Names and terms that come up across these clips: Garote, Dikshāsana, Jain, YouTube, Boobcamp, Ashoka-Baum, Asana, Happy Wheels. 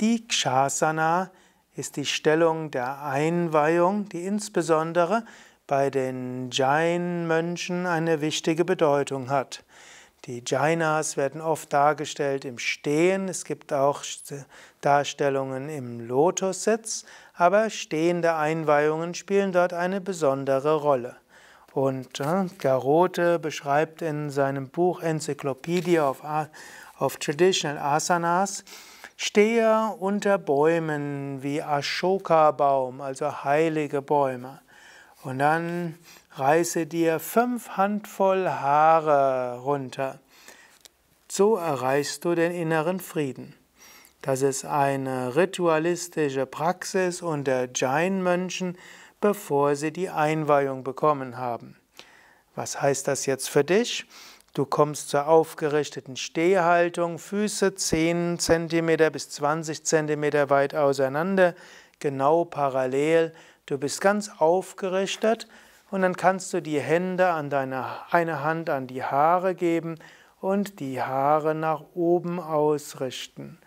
Dikshāsana ist die Stellung der Einweihung, die insbesondere bei den Jain-Mönchen eine wichtige Bedeutung hat. Die Jainas werden oft dargestellt im Stehen, es gibt auch Darstellungen im Lotussitz, aber stehende Einweihungen spielen dort eine besondere Rolle. Und Garote beschreibt in seinem Buch Encyclopedia of Traditional Asanas, stehe unter Bäumen wie Ashoka-Baum, also heilige Bäume. Und dann reiße dir 5 Handvoll Haare runter. So erreichst du den inneren Frieden. Das ist eine ritualistische Praxis unter Jain-Mönchen, bevor sie die Einweihung bekommen haben. Was heißt das jetzt für dich? Du kommst zur aufgerichteten Stehhaltung, Füße 10 cm bis 20 cm weit auseinander, genau parallel. Du bist ganz aufgerichtet und dann kannst du die Hände an eine Hand an die Haare geben und die Haare nach oben ausrichten.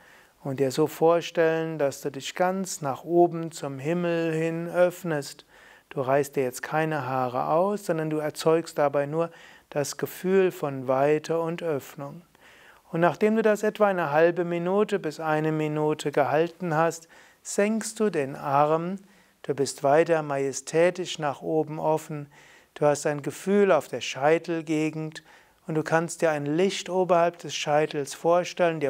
Und dir so vorstellen, dass du dich ganz nach oben zum Himmel hin öffnest. Du reißt dir jetzt keine Haare aus, sondern du erzeugst dabei nur das Gefühl von Weite und Öffnung. Und nachdem du das etwa eine halbe Minute bis 1 Minute gehalten hast, senkst du den Arm. Du bist weiter majestätisch nach oben offen, du hast ein Gefühl auf der Scheitelgegend und du kannst dir ein Licht oberhalb des Scheitels vorstellen,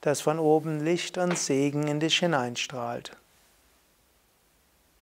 dass von oben Licht und Segen in dich hineinstrahlt.